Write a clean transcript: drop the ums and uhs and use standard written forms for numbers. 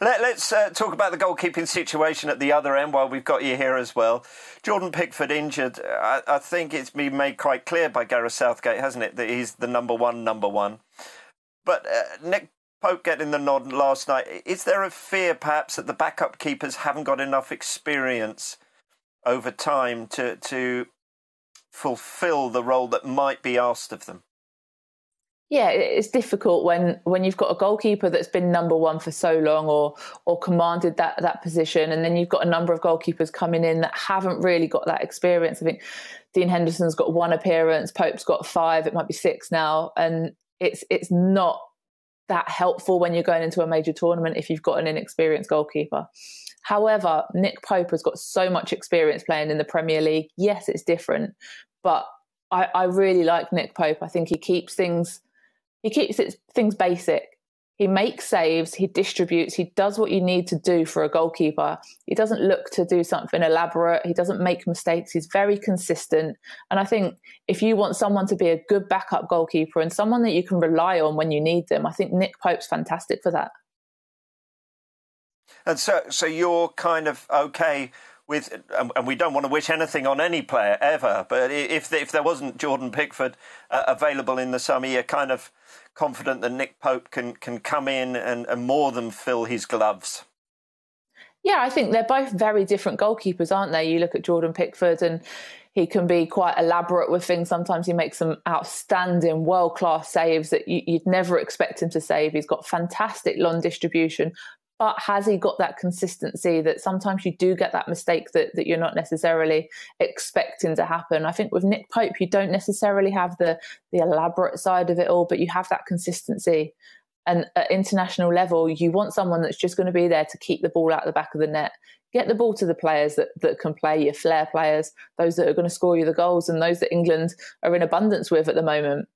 Let's talk about the goalkeeping situation at the other end while we've got you here as well. Jordan Pickford injured. I think it's been made quite clear by Gareth Southgate, hasn't it, that he's the number one. But Nick Pope getting the nod last night. Is there a fear perhaps that the backup keepers haven't got enough experience over time to fulfil the role that might be asked of them? Yeah, it's difficult when you've got a goalkeeper that's been number one for so long or commanded that position, and then you've got a number of goalkeepers coming in that haven't really got that experience. I think Dean Henderson's got one appearance, Pope's got 5, it might be 6 now, and it's not that helpful when you're going into a major tournament if you've got an inexperienced goalkeeper. However, Nick Pope has got so much experience playing in the Premier League. Yes, it's different, but I really like Nick Pope. I think he keeps things basic. He makes saves, he distributes, he does what you need to do for a goalkeeper. He doesn't look to do something elaborate. He doesn't make mistakes. He's very consistent. And I think if you want someone to be a good backup goalkeeper and someone that you can rely on when you need them, I think Nick Pope's fantastic for that. And so you're kind of okay with, and we don't want to wish anything on any player ever, but if there wasn't Jordan Pickford available in the summer, you're kind of confident that Nick Pope can come in and more than fill his gloves. Yeah, I think they're both very different goalkeepers, aren't they? You look at Jordan Pickford and he can be quite elaborate with things. Sometimes he makes some outstanding world-class saves that you'd never expect him to save. He's got fantastic long distribution. But has he got that consistency that sometimes you do get that mistake that you're not necessarily expecting to happen? I think with Nick Pope, you don't necessarily have the elaborate side of it all, but you have that consistency. And at international level, you want someone that's just going to be there to keep the ball out the back of the net, get the ball to the players that can play, your flair players, those that are going to score you the goals and those that England are in abundance with at the moment.